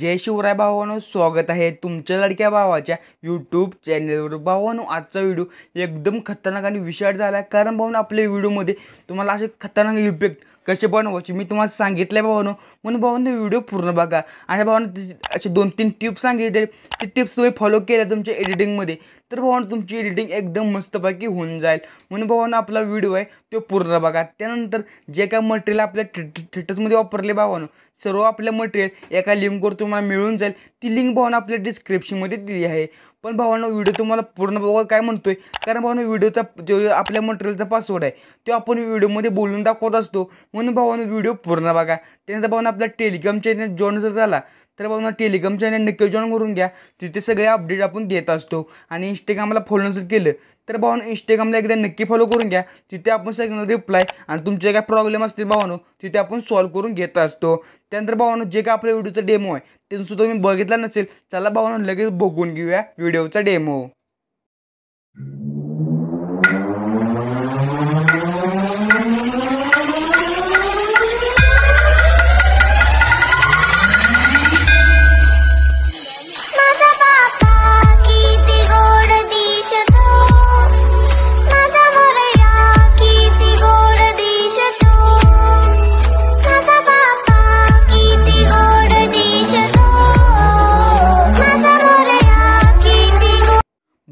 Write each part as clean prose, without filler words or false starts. जय शिवराय भावानो, स्वागत आहे तुमच्या लडक्या भावाच्या यूट्यूब चॅनलवर। भावानो, आजचा व्हिडिओ एकदम खतरनाक आणि विशाल झाला, कारण भावानो आपल्या व्हिडिओमध्ये तुम्हाला असे खतरनाक इफेक्ट कसे बनवायचे मी तुम्हाला सांगितले भावानो, म्हणून भावानो व्हिडिओ पूर्ण बघा। आणि भावानो असे 2-3 टिप्स सांगितले, ते टिप्स तुम्ही फॉलो केल्या तुमच्या एडिटिंगमध्ये तर भावानो तुमची एडिटिंग एकदम मस्तपैकी होऊन जाईल। म्हणून भावानो आपला व्हिडिओ आहे तो पूर्ण बघा। त्यानंतर जे काय मटेरियल आपल्या थिएटर्समध्ये वापरले भावानो, सर्व आपले मटेरियल एका लिंकवर तुम्हाला मिळून जाईल। ती लिंक भावानो आपल्या डिस्क्रिप्शनमध्ये दिली आहे। पण भावानो व्हिडिओ तुम्हाला पूर्ण बघा काय म्हणतोय, कारण भावानो व्हिडिओचा जो आपल्या मटेरियलचा पासवर्ड आहे तो आपण व्हिडिओमध्ये बोलून दाखवत असतो, म्हणून भावानो व्हिडिओ पूर्ण बघा। त्यानंतर भावानो आपला टेलिग्राम चॅनल जॉईन जर झाला तर भावानो टेलिग्राम चॅनल नक्की जॉईन करून घ्या, तिथे सगळे अपडेट आपण देत असतो। आणि इंस्टाग्रामला फॉलो नसेल केलं तर भावानो इंस्टाग्रामला एकदा नक्की फॉलो करून घ्या, तिथे आपण सगळ्यांना रिप्लाय आणि तुमचे काय प्रॉब्लेम असतील भावानो तिथे आपण सॉल्व करून घेत असतो। त्यानंतर भावानो जे काय आपल्या व्हिडिओचा डेमो आहे ते सुद्धा तुम्ही बघितला नसेल, चला भावानो लगेच बघून घेऊया व्हिडिओचा डेमो।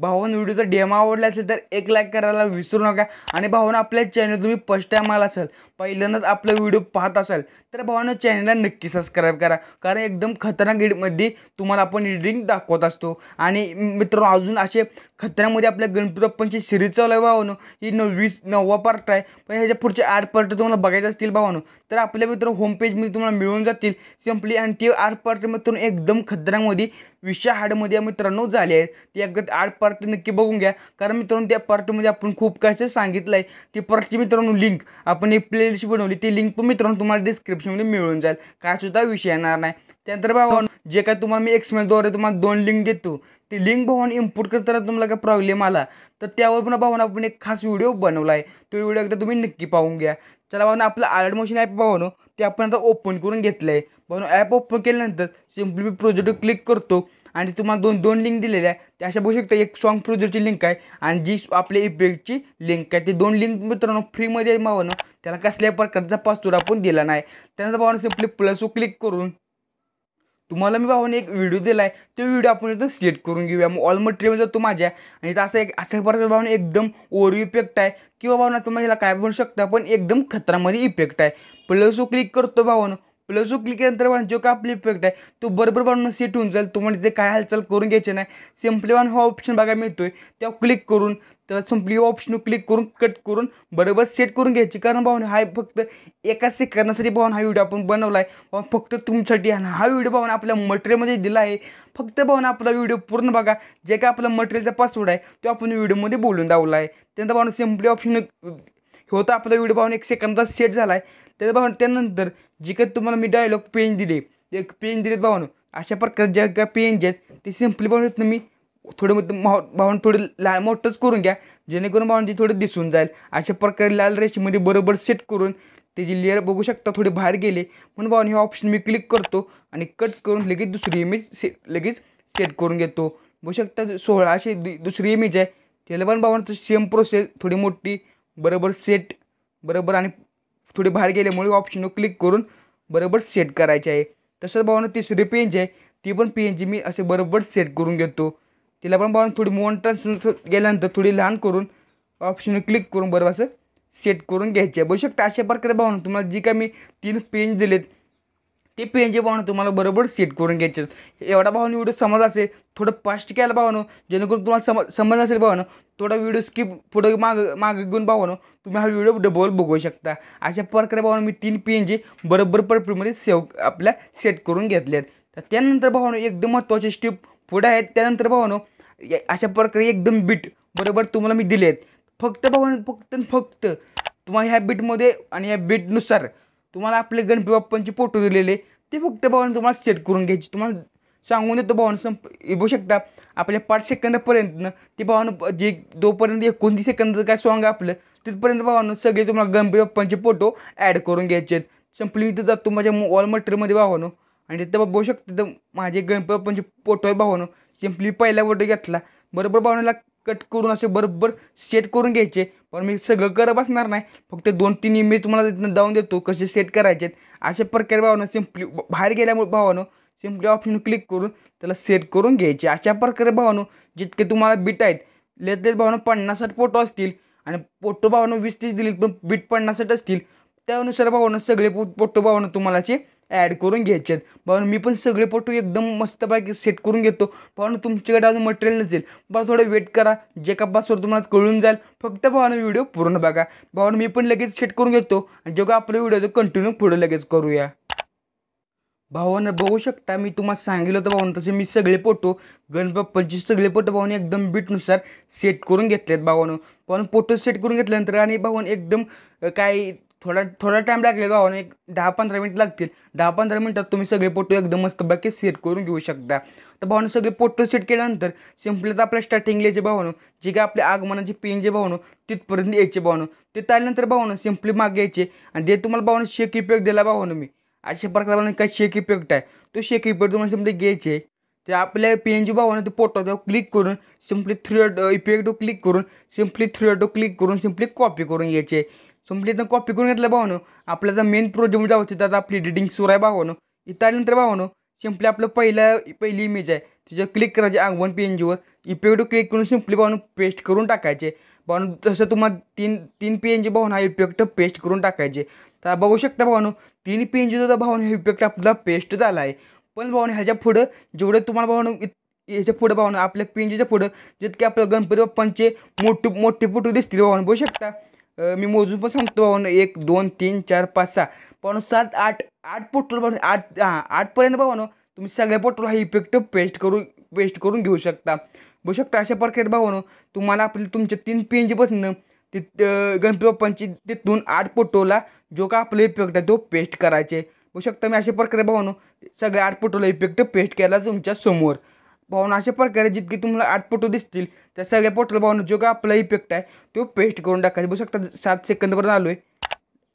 भावानो व्हिडिओचा डेमो आवडला असेल तर 1 लाईक करायला विसरू नका। आणि भावानो आपल्या चॅनल तुम्ही फर्स्ट टाइम आला असाल, पहिल्यांदाच आपला व्हिडिओ पाहत असाल तर भावानो चॅनलला नक्की सबस्क्राईब करा, कारण एकदम खतरनाक एडिटमध्ये तुम्हाला आपण एडिटिंग दाखवत असतो। आणि मित्रांनो अजून असे खतरनामध्ये आपल्या गणपती बाप्पांची सिरीज चालू आहे भावानो, ही 9वा पार्ट आहे, पण ह्याच्या पुढचे 8 पार्ट तुम्हाला बघायचे असतील भावानो तर आपल्या मित्र होम पेजमध्ये तुम्हाला मिळून जातील सिम्पली। आणि ते 8 पार्ट मित्रांनो एकदम खतरनामध्ये विषय हार्डमध्ये मित्रांनो झाले आहेत, ते एकदम 8 पार्ट नक्की बघून घ्या, कारण मित्रांनो त्या पार्टमध्ये आपण खूप काही सांगितलं आहे। ती पार्टची मित्रांनो लिंक आपण एक प्लेलिस्ट बनवली, ती लिंक पण मित्रांनो तुम्हाला डिस्क्रिप्शनमध्ये मिळून जाईल, काय सुद्धा विषय येणार नाही। त्यानंतर भावानो जे काय तुम्हाला मी एक्समेलद्वारे तुम्हाला 2 लिंक देतो, ती लिंक भावानो इम्पोर्ट करताना तुम्हाला काय प्रॉब्लेम आला तर त्यावर पण भावानो आपण एक खास व्हिडिओ बनवला आहे, तो व्हिडिओ एकदा तुम्ही नक्की पाहून घ्या। चला भावानो आपलं अलर्ट मोशन ॲप भावानो ते आपण आता ओपन करून घेतलं आहे। भावानो ॲप ओपन केल्यानंतर सिम्पली मी प्रोजेक्ट क्लिक करतो आणि तुम्हाला दोन लिंक दिलेल्या आहे, त्या अशा बघू शकता, एक सॉन्ग प्रोजेक्टची लिंक आहे आणि जी आपल्या इफेक्टची लिंक आहे, ते 2 लिंक मित्रांनो फ्रीमध्ये आहे भावानो, त्याला कसल्याही प्रकारचा पासवर्ड आपण दिला नाही। त्यानंतर भावानो सिम्पली प्लसवर क्लिक करून तुम्हाला मी भावाने एक व्हिडिओ दिला आहे, तो व्हिडिओ आपण इथं सिलेक्ट करून घेऊया। मग ऑल मटेरियल जातो माझ्या आणि तर अशा प्रकारचा भावाने एकदम ओरिओ इफेक्ट आहे, किंवा भावाना तुम्ही ह्याला काय बनवू शकता पण एकदम खतरामध्ये इफेक्ट आहे। प्लसवर क्लिक करतो भावानं, प्लसवर क्लिक केल्यानंतर भावानं जो का आपला इफेक्ट आहे तो बरोबर भावानं सेट होऊन जाईल, तुम्हाला तिथे काय हालचाल करून घ्यायचे नाही। सिम्पली भावानं हा ऑप्शन बघायला मिळतोय, त्यावर क्लिक करून त्याला सिम्पली ऑप्शन क्लिक करून कट करून बरोबर सेट करून घ्यायची, कारण भावानो हा फक्त एका सेकंदासाठी भावानो हा व्हिडिओ आपण बनवला आहे फक्त तुमच्यासाठी, आणि हा व्हिडिओ भावानो आपल्या मटेरियलमध्ये दिला आहे। फक्त भावानो आपला व्हिडिओ पूर्ण बघा, जे काय आपला मटेरियलचा पासवर्ड आहे तो आपण व्हिडिओमध्ये बोलून दावला आहे। त्यानंतर भावानो सिम्पली ऑप्शन होता आपला व्हिडिओ भावानो 1 सेकंदात सेट झाला आहे। त्याचा भावानो त्यानंतर जे काही तुम्हाला मी डायलॉग पेन दिले, एक पेन दिलेत भावानो अशा प्रकारे ज्या काय पेन जे आहेत ते सिम्पली भावानो मी थोडे लाल मोठंच करून घ्या, जेणेकरून भावांची थोडे दिसून जाईल। अशा प्रकारे लाल रेषेमध्ये बरोबर सेट करून त्याची लेअर बघू शकता थोडे बाहेर गेले, म्हणून भावानो हे ऑप्शन मी क्लिक करतो आणि कट करून लगेच दुसरी इमेज लगेच सेट करून घेतो। बघू शकता 16 अशी दुसरी इमेज आहे, त्याला पण भावानो सेम प्रोसेस थोडी मोठी बरोबर सेट बरोबर आणि थोडे बाहेर गेल्यामुळे ऑप्शनवर क्लिक करून बरोबर सेट करायचे आहे। तसंच भावानो तिसरी पेन जी आहे ती पण पेन जी मी असे बरोबर सेट करून घेतो, तिला पण भावानं थोडी मोठा गेल्यानंतर थोडी लहान करून ऑप्शन क्लिक करून बरोबर असं सेट करून घ्यायचे आहे। बघू शकता अशा प्रकारे भावानं तुम्हाला जी काय मी 3 पेन दिलेत ते पेन जे भावानं तुम्हाला बरोबर सेट करून घ्यायचे आहेत। एवढा भावानं व्हिडिओ समज असेल थोडं फास्ट केला भावानो, जेणेकरून तुम्हाला समज असेल भावानं थोडा व्हिडिओ स्किप पुढे मागे घेऊन भावानो तुम्ही हा व्हिडिओ डबल बघू शकता। अशा प्रकारे भावानं मी 3 पेन जे बरोबर परफेक्टमध्ये सेव्ह आपल्या सेट करून घेतले आहेत। त्यानंतर भावानो एकदम महत्त्वाचे स्टेप पुढे आहेत। त्यानंतर भावानो अशा प्रकारे एकदम बीट बरोबर तुम्हाला मी दिले आहेत, फक्त भावानो फक्त तुम्हाला ह्या बीटमध्ये आणि ह्या बीटनुसार तुम्हाला आपले गणपती बाप्पांचे फोटो दिलेले ते फक्त भावानो तुम्हाला सेट करून घ्यायचे। तुम्हाला सांगून देतो भावानो बघू शकता आपल्या 5 सेकंदापर्यंतनं ते भावानो जे जोपर्यंत 29 सेकंदाचं काय सॉंग आपलं तिथपर्यंत भावानो सगळे तुम्हाला गणपती बाप्पांचे फोटो ॲड करून घ्यायचे आहेत। संपली इथं जातो माझ्या वॉल मटेरियलमध्ये भावानो आणि ते बघू शकता तर माझे गणपतीपप्पांचे फोटो आहे भावानो। सिंपली पहिला फोटो घेतला बरोबर भावानोला कट करून असे बरोबर सेट करून घ्यायचे, पण मी सगळं करत बसणार नाही, फक्त 2-3 इमेज तुम्हाला इथून दावून देतो कसे सेट करायचे अशा प्रकारे भावानो। सिंपली बाहेर गेल्यामुळे भावानो सिंपली ऑप्शन क्लिक करून त्याला सेट करून घ्यायचे अशा प्रकारे भावानो। जितके तुम्हाला बीट आहेत लेत भावानो 50-60 फोटो असतील आणि फोटो भावानो 20-30 दिले पण बीट 50-60 असतील, त्यानुसार भावानो सगळे फोटो भावानो तुम्हाला जे ॲड करून घ्यायचे आहेत भावानो। मी पण सगळे फोटो एकदम मस्तपैकी सेट करून घेतो भावानो। तुमच्याकडे अजून मटेरियल नसेल बरं थोडं वेट करा, जे कपासवर तुम्हाला कळून जाईल, फक्त भावानो व्हिडिओ पूर्ण बघा भावानो। मी पण लगेच सेट करून घेतो आणि जेव्हा आपला व्हिडिओ कंटिन्यू पुढे लगेच करूया भावानं। बघू शकता मी तुम्हाला सांगितलं होतं भावानं तसे मी सगळे फोटो गणपतीचे सगळे फोटो भावानं एकदम बीटनुसार सेट करून घेतलेत भावानं। पण फोटो सेट करून घेतल्यानंतर आणि भावानं एकदम काय थोडा टाईम लागेल भावानं, एक 10-15 मिनिट लागतील। 10-15 मिनिटात तुम्ही सगळे फोटो एकदम मस्तपैकी सेट करून घेऊ शकता। तर भावानं सगळे फोटो सेट केल्यानंतर सिंपली तर आपल्या स्टार्टिंगला जे भावानं जे काय आपल्या आगमनाचे पेन जे भावानं तिथपर्यंत यायचे भावानं, तिथं आल्यानंतर भावानं सिंपली मागे यायचे आणि जे तुम्हाला भावानं शेक इफेक्ट दिला भावानं मी अशा प्रकारे काय शेक इफेक्ट आहे तो शेक इफेक्ट तुम्हाला सिंपली घ्यायचे। तर आपल्या PNG भावानं ते फोटो क्लिक करून सिंपली थ्रेड इफेक्ट क्लिक करून सिंपली कॉपी करून घ्यायचे। सिंपली इथं कॉपी करून घेतलं भावानं आपला जो मेन प्रोजेक्ट जावचे त्यात आपली एडिटिंग सुरू आहे भावानं। इथं आल्यानंतर भावानं सिंपली आपलं पहिली इमेज आहे त्याच्यावर क्लिक करायचे आगमन PNG वर इफेक्ट क्लिक करून सिंपली भावानं पेस्ट करून टाकायचे भावानं। तसं तुम्हाला 3 PNG भावानं हा इफेक्ट पेस्ट करून टाकायचे। तर बघू शकता भावानो 3 PNG भावानं हा इफेक्ट आपला पेस्ट झाला आहे। पण भावानं ह्याच्या पुढं जेवढे तुम्हाला भावानं याच्या पुढं भावानं आपल्या PNGच्या पुढं जितके आपल्या गणपती बाप्पांचे मोठे फोटो दिसतील भावानं। बघू शकता मी मोजून पण सांगतो भावानं 1, 2, 3, 4, 5, 6 भावानं 7, 8 फोटो भावानं 8पर्यंत भावानं तुम्ही सगळ्या फोटोला हा इफेक्ट पेस्ट करून घेऊ शकता। बघू शकता अशा प्रकारे भावानं तुम्हाला आपले तुमच्या 3 PNGपासून गणपती बाप्पांची तिथून 8 फोटोला जो का आपला इफेक्ट आहे तो पेस्ट करायचे। बघू शकता मी अशा प्रकारे भावानो सगळे 8 फोटोला इफेक्ट पेस्ट केला तुमच्या समोर भावानो। अशा प्रकारे जितके तुम्हाला 8 फोटो दिसतील त्या सगळ्या फोटोला भावानो जो का आपला इफेक्ट आहे तो पेस्ट करून टाकायचा। बघू शकता 7 सेकंदपर्यंत आलो आहे,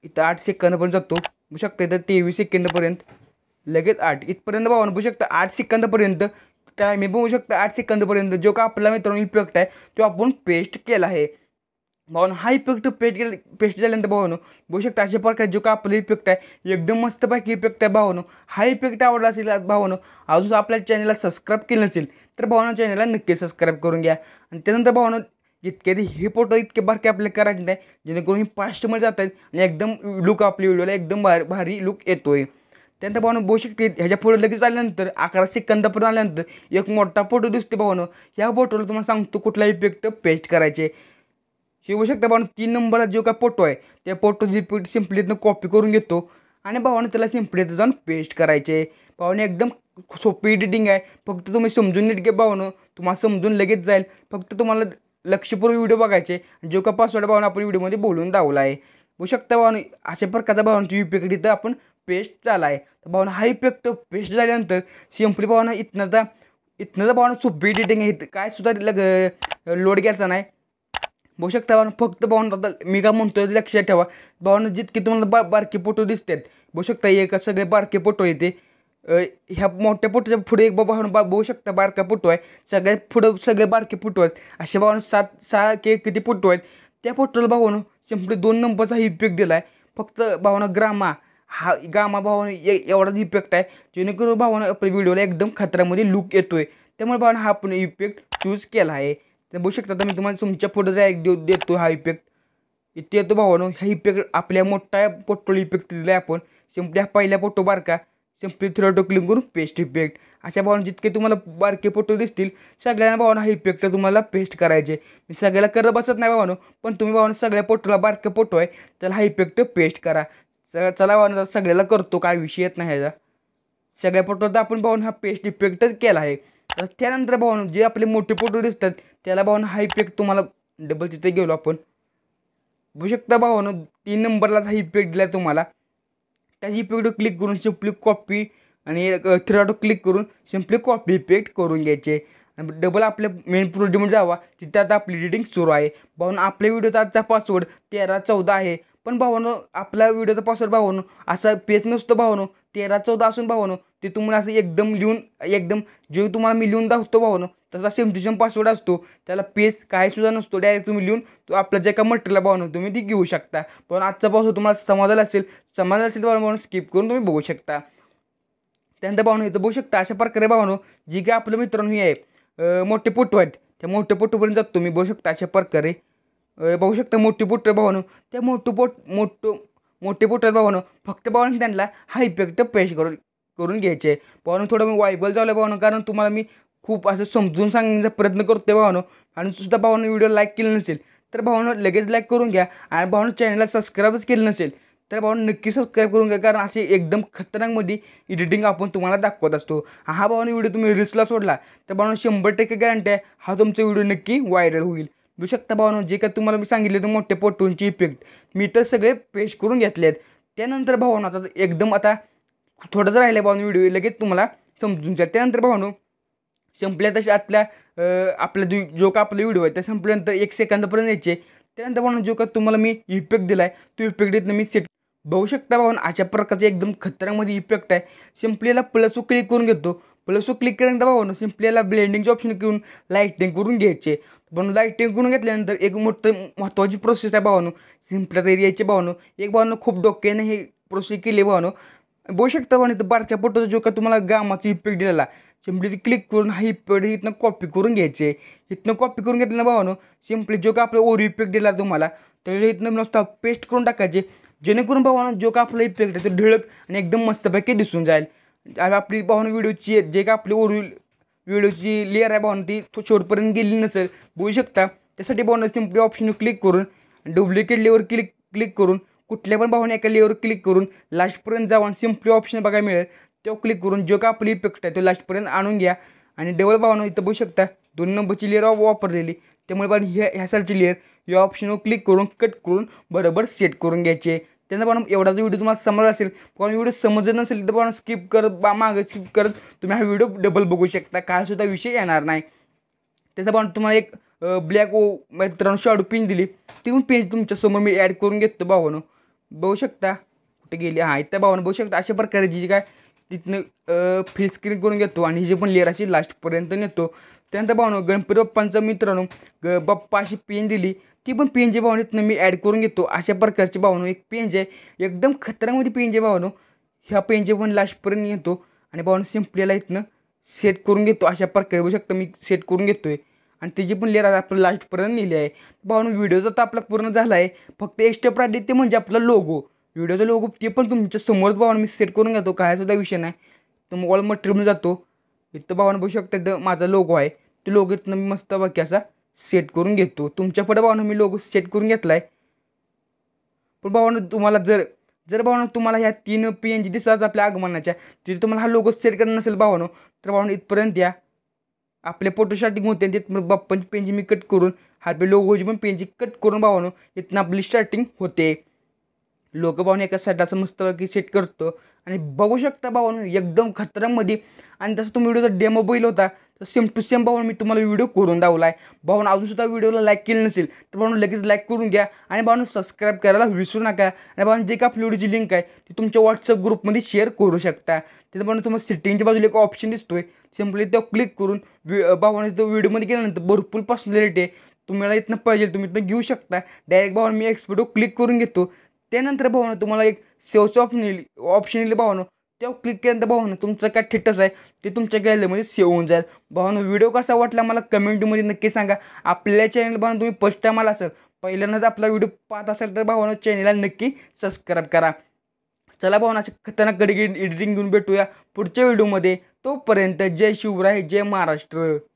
इथं 8 सेकंदपर्यंत जातो। बघू शकता इथं 23 सेकंदपर्यंत लगेच 8 इथपर्यंत भावानो। बघू शकता 8 सेकंदपर्यंत टायमिंग बघू शकता 8 सेकंदपर्यंत जो का आपला मित्रांनो इफेक्ट आहे तो आपण पेस्ट केला आहे भावानं। हा इफेक्ट पेस्ट झाल्यानंतर भावानं बघू शकता अशा प्रकारे जो का आपला इफेक्ट आहे एकदम मस्तपैकी इफेक्ट आहे भावानं। हा इफेक्ट आवडला असेल भावानं अजून आपल्या चॅनलला सबस्क्राईब केलं नसेल तर भावानं चॅनलला नक्की सबस्क्राईब करून घ्या। आणि त्यानंतर भावानं जितके हे फोटो इतके बारके आपल्याला करायचे नाही जेणेकरून हे फास्टमध्ये जात आहेत आणि एकदम लुक आपल्या व्हिडिओला एकदम भारी लुक येतो आहे। त्यानंतर भावानं बघू शकते ह्याच्या फोटो लगेच आल्यानंतर 11 सेकंदापर्यंत आल्यानंतर एक मोठा फोटो दिसते भावानं। ह्या फोटोला तुम्हाला सांगतो कुठला इफेक्ट पेस्ट करायचे हे बघू शकता भावानं। 3 नंबरला जो काय फोटो आहे त्या फोटोची इफेक्ट सिंपलीतनं कॉपी करून घेतो आणि भावानं त्याला सिंपलीत जाऊन पेस्ट करायचे भावानं। एकदम सोपी एडिटिंग आहे, फक्त तुम्ही समजून नीट घ्या भावानं, तुम्हाला समजून लगेच जाईल। फक्त तुम्हाला लक्षपूर्वक व्हिडिओ बघायचे जो का पासवर्ड भावानं आपण व्हिडिओमध्ये बोलून दावला आहे। बघू शकता भावानं अशा प्रकारचा भावानं इफेक्ट इथं आपण पेस्ट झाला आहे भावानं। हा इफेक्ट पेस्ट झाल्यानंतर सिंपली भावानं इथनं भावानं सोपी एडिटिंग आहे, इथं काय सुद्धा लोड घ्यायचा नाही। बघू शकता भावानं फक्त भावानं आता मी काय म्हणतोय लक्षात ठेवा भावानं जितके तुम्हाला बारके फोटो दिसतात बघू शकता एक सगळे बारके फोटो येते ह्या मोठ्या फोटोच्या पुढे एक भावानं बघू शकता बारका फोटो आहे सगळ्यात पुढं सगळे बारके फोटो आहेत असे भावानं 7-6 किती फोटो आहेत त्या फोटोला भावानं सिंपली 2 नंबरचा इफेक्ट दिला आहे फक्त भावानं ग्रामा भावानं एवढाच इफेक्ट आहे जेणेकरून भावानं आपल्या व्हिडिओला एकदम खतरामध्ये लुक येतो आहे त्यामुळे भावानं हा पण इफेक्ट चूज केला आहे। तर बघू शकता तर मी तुम्हाला तुमच्या फोटोचा एक देतो हा इफेक्ट इथे येतो भावानो। हा इफेक्ट आपल्या मोठा फोटो इफेक्ट दिला आपण सिंपली हा पहिला फोटो बारका सिंपली थ्रोटो क्लिक करून पेस्ट इफेक्ट अशा भावानं जितके तुम्हाला बारके फोटो दिसतील सगळ्यांना भावानं हा इफेक्ट तुम्हाला पेस्ट करायचे। मी सगळ्याला करत बसत नाही भावानो, पण तुम्ही भावानं सगळ्या फोटोला बारके फोटो आहे त्याला हा इफेक्ट पेस्ट करा। चला भावानं सगळ्याला करतो, काय विषय येत नाही ह्याचा। सगळ्या फोटोला आपण भावानं हा पेस्ट इफेक्टच केला आहे। तर त्यानंतर भावानं जे आपले मोठे फोटो दिसतात त्याला भावानं हा इफेक्ट तुम्हाला डबल तिथे गेलो आपण बघू शकता भावानं 3 नंबरलाच हा इफेक्ट दिला तुम्हाला। त्याची इफेक्ट क्लिक करून सिंपली कॉपी आणि थ्रेडवर क्लिक करून सिंपली कॉपी इफेक्ट करून घ्यायचे आणि डबल आपल्या मेन प्रोजेक्टमध्ये जावा तिथे आता आपली एडिटिंग सुरू आहे भावानं। आपल्या व्हिडिओचा आजचा पासवर्ड 13-14 आहे पण भावानो आपला व्हिडिओचा पासवर्ड भावानो असा पेज नसतो भावानो 13-14 असून भावानो ते तुम्हाला असं एकदम लिहून एकदम जो तुम्हाला मी लिहून दाखवतो भावानो तसा सेम टू सेम पासवर्ड असतो, त्याला पेज काय सुद्धा नसतो, डायरेक्ट तुम्ही लिहून तो आपला जे का मटेरियल भावानो तुम्ही ती घेऊ शकता। पण आजचा पासवर्ड तुम्हाला समजला असेल भावानो स्किप करून तुम्ही बघू शकता। त्यानंतर भावानो इथं बघू शकता अशा प्रकारे भावानो जी काय आपलं मित्रांनो आहे मोठे पोटू आहेत त्या मोठे पोटूपर्यंत जातो तुम्ही बघू शकता अशा प्रकारे बघू शकता मोठी पोटं भावानो त्या मोठे पोटं भावानो फक्त भावानं त्यांना हा इफेक्ट पेश करून घ्यायचे आहे भावानो। थोडं मी वायबल झालं भावानो कारण तुम्हाला मी खूप असं समजून सांगण्याचा प्रयत्न करतो भावानो। आणि सुद्धा भावानं व्हिडिओ लाईक केला नसेल तर भावानं लगेच लाईक करून घ्या आणि भावानं चॅनलला सबस्क्राईबच केलं नसेल तर भावानं नक्की सबस्क्राईब करून घ्या कारण असे एकदम खतरनाकमध्ये एडिटिंग आपण तुम्हाला दाखवत असतो। हा भावानं व्हिडिओ तुम्ही रील्सला सोडला तर भावानं 100% गॅरंटी आहे हा तुमचा व्हिडिओ नक्की व्हायरल होईल। बघू शकता भावानो जे काय तुम्हाला मी सांगितले ते मोठे पोटूंची इफेक्ट मी तर सगळे पेश करून घेतले आहेत। त्यानंतर भावानो आता एकदम आता थोडंच राहिलं आहे भावानो व्हिडिओ लगेच तुम्हाला समजून जाईल। त्यानंतर भावानो संपल्या तशा आतल्या आपला जो का आपला व्हिडिओ आहे त्या संपल्यानंतर 1 सेकंदापर्यंत यायचे। त्यानंतर भावानो जो का तुम्हाला मी इफेक्ट दिला आहे तो इफेक्ट इथनं मी सेट बघू शकता भावानो अशा प्रकारचे एकदम खतरनाकमध्ये इफेक्ट आहे। सिम्पलीला प्लस क्लिक करून घेतो, प्लस क्लिक केल्यानंतर भावानो सिम्पलीला ब्लेंडिंगचे ऑप्शन घेऊन लाईटिंग करून घ्यायचे। पण लाईटिंग करून घेतल्यानंतर एक महत्त्वाची प्रोसेस आहे भावानो सिम्पलीला तयारी यायचे भावानो। एक भावानो खूप डोक्याने हे प्रोसेस केली भावानो बघू शकता भावानो इथं बारक्या पोटाचा जो का तुम्हाला गामाचा इफेक्ट दिलेला सिम्पली क्लिक करून हा इफेक्ट इथनं कॉपी करून घ्यायचे। इथनं कॉपी करून घेतल्यानं भावानो सिम्पली जो का आपला ओरी इफेक्ट दिला तुम्हाला त्याच्या इथनं नुसता पेस्ट करून टाकायचे जेणेकरून भावानो जो का आपला इफेक्ट आहे तो ढळक आणि एकदम मस्तपैकी दिसून जाईल। आपली भावानो व्हिडिओची जे का आपली ओरी व्हिडिओची लेअर आहे भावानो ती शेवटपर्यंत गेली नसेल बघू शकता। त्यासाठी भावानो सिम्पली ऑप्शन क्लिक करून डुप्लिकेट लेअरवर क्लिक करून कुठल्या पण भावानो एका लेअरवर क्लिक करून लास्टपर्यंत जाऊन सिम्पली ऑप्शन बघायला मिळेल तो क्लिक करून जो का आपली इफेक्ट आहे तो लास्टपर्यंत आणून घ्या। आणि डबल भावानो इथं बघू शकता 2 नंबरची लेअर वापरलेली त्यामुळे भावानो ह्यासारखी लेअर या ऑप्शनवर क्लिक करून कट करून बरोबर सेट करून घ्यायचे। त्यांना पण एवढा जो व्हिडिओ तुम्हाला समजला असेल पण व्हिडिओ समजत नसेल तर पण स्किप करत तुम्ही हा व्हिडिओ डबल बघू शकता, काय सुद्धा विषय येणार नाही। त्याचा पण तुम्हाला एक ब्लॅक मित्रांनो शॅडो पेन दिली ती पेज तुमच्यासमोर मी ॲड करून घेतो भावानो बघू शकता कुठे गेली हां इथं भावानो बघू शकता अशा प्रकारे जी काय तिथनं फ्री स्क्रीन करून घेतो आणि जे पण लेअर अशी लास्टपर्यंत नेतो। त्यानंतर भावानो गणपती बाप्पांचा मित्रांनो बाप्पा अशी पेन दिली ती पण पेंजे भावानो मी ॲड करून घेतो अशा प्रकारची भावानो एक पेंज आहे एकदम खतरनाकमध्ये पेंज आहे भावानो। ह्या पेंजे पण लास्टपर्यंत येतो आणि भावानो सिम्पलीला इथनं सेट करून घेतो अशा प्रकारे बघू शकता मी सेट करून घेतो आहे आणि त्याची पण लेअर आपलं लास्टपर्यंत नेली आहे भावानो। व्हिडिओचा तर आपला पूर्ण झाला आहे, फक्त एक्स्ट्रा प्राडी ते म्हणजे आपला लोगो व्हिडिओचा लोगो ते पण तुमच्या समोरच भावानो मी सेट करून घेतो, काय सुद्धा विषय नाही। तर मग ऑल मटेरियल जातो इथं भावानो बघू शकता इथं माझा लोगो आहे ते लोगो इथनं मी मस्त बाकी असा सेट करून घेतो। तुमच्या पुढे भावानं मी लोगो सेट करून घेतला आहे। पण भावानं तुम्हाला जर भावानं तुम्हाला ह्या 3 पेंज दिसतात आपल्या आगमनाच्या तिथे तुम्हाला हा लोगो सेट करणार नसेल भावानं तर भावानं इथपर्यंत या आपले फोटोशॉटिंग होते तिथं बाप्पांची पेंजी मी कट करून आपले लोगोची पण पेंजी कट करून भावानं इथनं आपली स्टार्टिंग होते। लोगो भावानं एका साईडला असं मस्तपैकी सेट करतो आणि बघू शकता भावानं एकदम खतरनाकमध्ये। आणि तसं तुम्ही व्हिडिओचा डेमो बैल होता तर सेम टू सेम भावानं मी तुम्हाला व्हिडिओ करून दावला आहे भावानं। अजूनसुद्धा व्हिडिओला लाईक केलं नसेल तर भावानं लगेच लाईक करून घ्या आणि भावानं सबस्क्राईब करायला विसरू नका। आणि भावानं जे का आपली व्हिडिओची लिंक आहे ती तुमच्या व्हॉट्सअप ग्रुपमध्ये शेअर करू शकता। त्याचं भावानं तुम्हाला सेटिंगच्या बाजूला एक ऑप्शन दिसतो आहे सिम्पली तो क्लिक करून भावानं तो व्हिडिओमध्ये गेल्यानंतर भरपूर पॉसिबिलिटी आहे तुम्हाला इथनं पाहिजे तुम्ही इथनं घेऊ शकता। डायरेक्ट भावानं मी एक्सपोर्टवर क्लिक करून घेतो। त्यानंतर भावानं तुम्हाला एक सेवचं ऑप्शन येईल भावानं तेव्हा क्लिक केल्यानंतर भावानं तुमचं काय स्टेटस आहे ते तुमच्या गॅलरीमध्ये सेव्ह होऊन जाईल। भावानं व्हिडिओ कसा वाटला मला कमेंटमध्ये नक्की सांगा। आपल्या चॅनल भावानं तुम्ही फर्स्ट टाईम आला असेल पहिल्यांदाच आपला व्हिडिओ पाहत असेल तर भावानं चॅनलला नक्की सबस्क्राईब करा। चला भावानं अशा खतरनाक एडिटिंग घेऊन भेटूया पुढच्या व्हिडिओमध्ये, तोपर्यंत जय शिवराय, जय महाराष्ट्र।